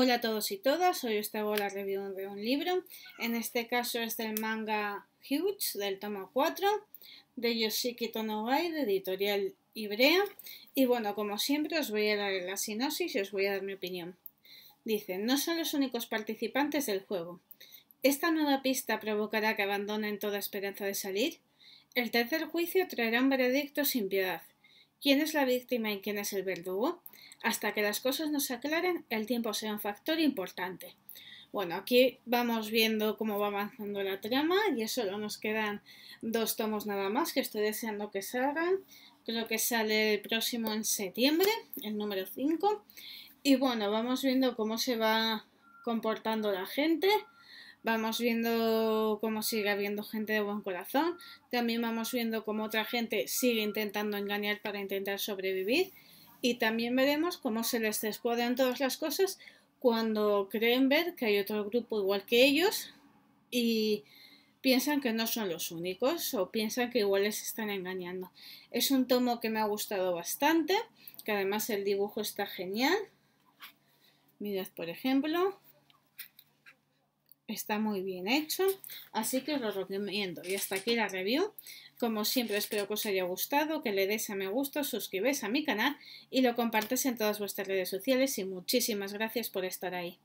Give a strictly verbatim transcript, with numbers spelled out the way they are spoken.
Hola a todos y todas, hoy os traigo la review de un libro, en este caso es del manga Huge, del tomo cuatro, de Yoshiki Tonogai, de Editorial Ivrea, y bueno, como siempre os voy a dar la sinopsis y os voy a dar mi opinión. Dice, no son los únicos participantes del juego. ¿Esta nueva pista provocará que abandonen toda esperanza de salir? El tercer juicio traerá un veredicto sin piedad. ¿Quién es la víctima y quién es el verdugo? Hasta que las cosas nos aclaren, el tiempo sea un factor importante. Bueno, aquí vamos viendo cómo va avanzando la trama y solo nos quedan dos tomos nada más que estoy deseando que salgan. Creo que sale el próximo en septiembre, el número cinco. Y bueno, vamos viendo cómo se va comportando la gente. Vamos viendo cómo sigue habiendo gente de buen corazón. También vamos viendo cómo otra gente sigue intentando engañar para intentar sobrevivir. Y también veremos cómo se les descuadran todas las cosas cuando creen ver que hay otro grupo igual que ellos y piensan que no son los únicos o piensan que igual les están engañando. Es un tomo que me ha gustado bastante, que además el dibujo está genial. Mirad, por ejemplo, está muy bien hecho, así que os lo recomiendo. Y hasta aquí la review. Como siempre, espero que os haya gustado, que le deis a me gusta, os suscribáis a mi canal y lo compartáis en todas vuestras redes sociales y muchísimas gracias por estar ahí.